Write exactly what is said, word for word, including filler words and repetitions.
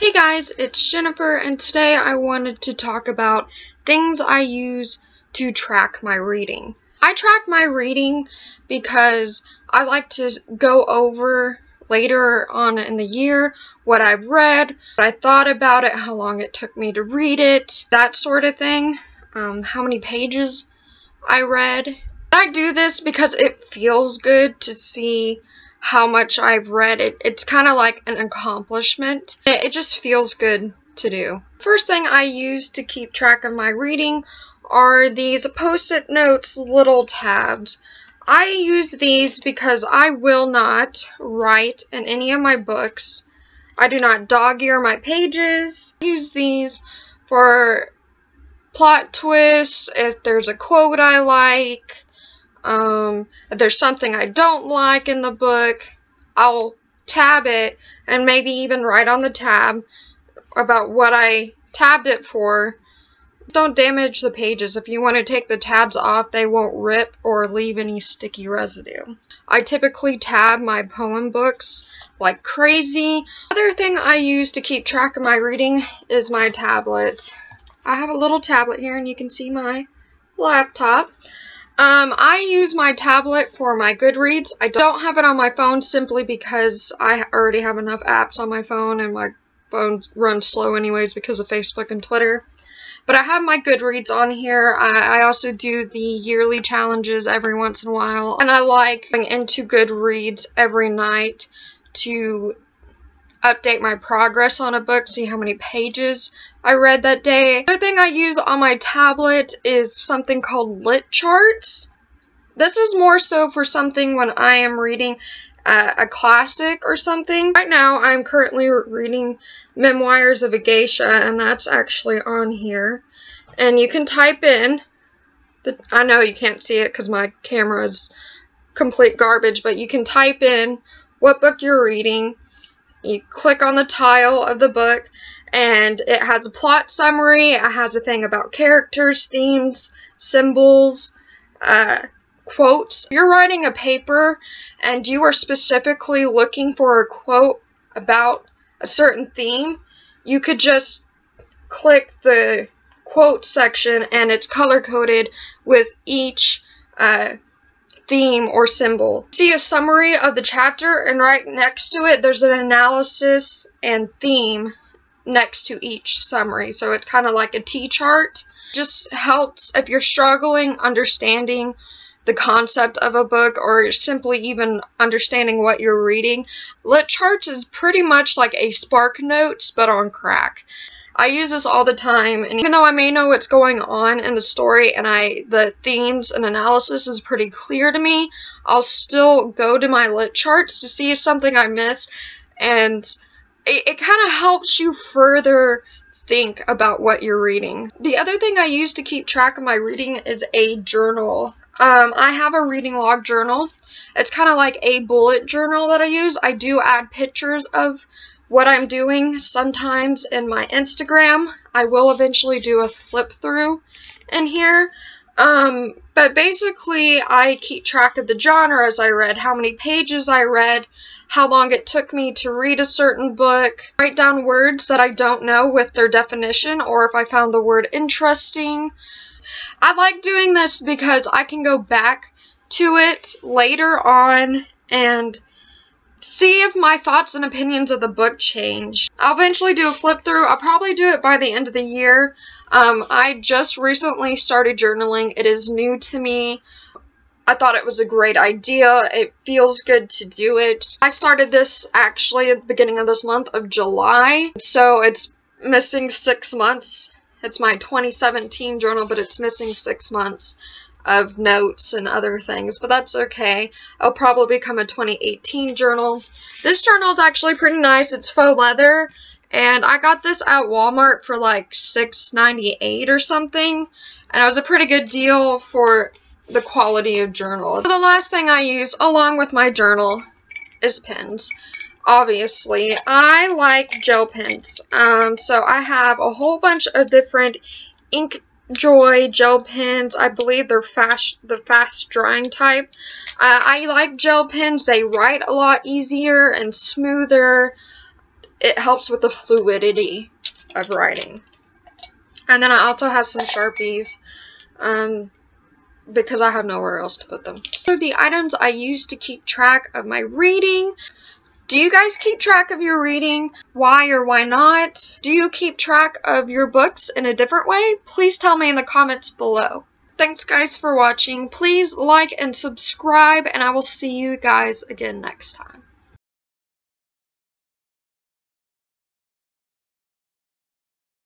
Hey guys, it's Jennifer, and today I wanted to talk about things I use to track my reading. I track my reading because I like to go over later on in the year what I've read, what I thought about it, how long it took me to read it, that sort of thing, um, how many pages I read. I do this because it feels good to see how much I've read. It, it's kind of like an accomplishment. It, it just feels good to do. First thing I use to keep track of my reading are these Post-it notes little tabs. I use these because I will not write in any of my books. I do not dog-ear my pages. I use these for plot twists, if there's a quote I like, Um, if there's something I don't like in the book, I'll tab it and maybe even write on the tab about what I tabbed it for. Don't damage the pages. If you want to take the tabs off, they won't rip or leave any sticky residue. I typically tab my poem books like crazy. Another thing I use to keep track of my reading is my tablet. I have a little tablet here, and you can see my laptop. Um, I use my tablet for my Goodreads. I don't have it on my phone simply because I already have enough apps on my phone and my phone runs slow anyways because of Facebook and Twitter. But I have my Goodreads on here. I, I also do the yearly challenges every once in a while. And I like going into Goodreads every night to update my progress on a book, see how many pages I read that day. Another thing I use on my tablet is something called LitCharts. This is more so for something when I am reading uh, a classic or something. Right now I'm currently reading Memoirs of a Geisha, and that's actually on here. And you can type in, the, I know you can't see it because my camera is complete garbage, but you can type in what book you're reading. You click on the tile of the book, and it has a plot summary, it has a thing about characters, themes, symbols, uh, quotes. If you're writing a paper and you are specifically looking for a quote about a certain theme, you could just click the quote section and it's color-coded with each uh, theme or symbol. See a summary of the chapter, and right next to it there's an analysis and theme next to each summary, so it's kind of like a T-chart. Just helps if you're struggling understanding the concept of a book or simply even understanding what you're reading. LitCharts is pretty much like a SparkNotes but on crack. I use this all the time, and even though I may know what's going on in the story and I the themes and analysis is pretty clear to me, I'll still go to my LitCharts to see if something I missed, and it, it kind of helps you further think about what you're reading. The other thing I use to keep track of my reading is a journal. Um, I have a reading log journal. It's kind of like a bullet journal that I use. I do add pictures of what I'm doing sometimes in my Instagram. I will eventually do a flip through in here. Um, but basically, I keep track of the genres I read, how many pages I read, how long it took me to read a certain book, write down words that I don't know with their definition, or if I found the word interesting. I like doing this because I can go back to it later on and see if my thoughts and opinions of the book change. I'll eventually do a flip through. I'll probably do it by the end of the year. Um, I just recently started journaling. It is new to me. I thought it was a great idea. It feels good to do it. I started this actually at the beginning of this month of July, so it's missing six months. It's my twenty seventeen journal, but it's missing six months of notes and other things, but that's okay. It'll probably become a twenty eighteen journal. This journal is actually pretty nice. It's faux leather, and I got this at Walmart for like six ninety-eight or something, and it was a pretty good deal for the quality of journal. So the last thing I use along with my journal is pens. Obviously, I like gel pens, um, so I have a whole bunch of different Ink Joy gel pens. I believe they're fast, the fast drying type. Uh, I like gel pens. They write a lot easier and smoother. it helps with the fluidity of writing. And then I also have some Sharpies, um, because I have nowhere else to put them. So the items I use to keep track of my reading. Do you guys keep track of your reading? Why or why not? Do you keep track of your books in a different way? Please tell me in the comments below. Thanks guys for watching. Please like and subscribe, and I will see you guys again next time.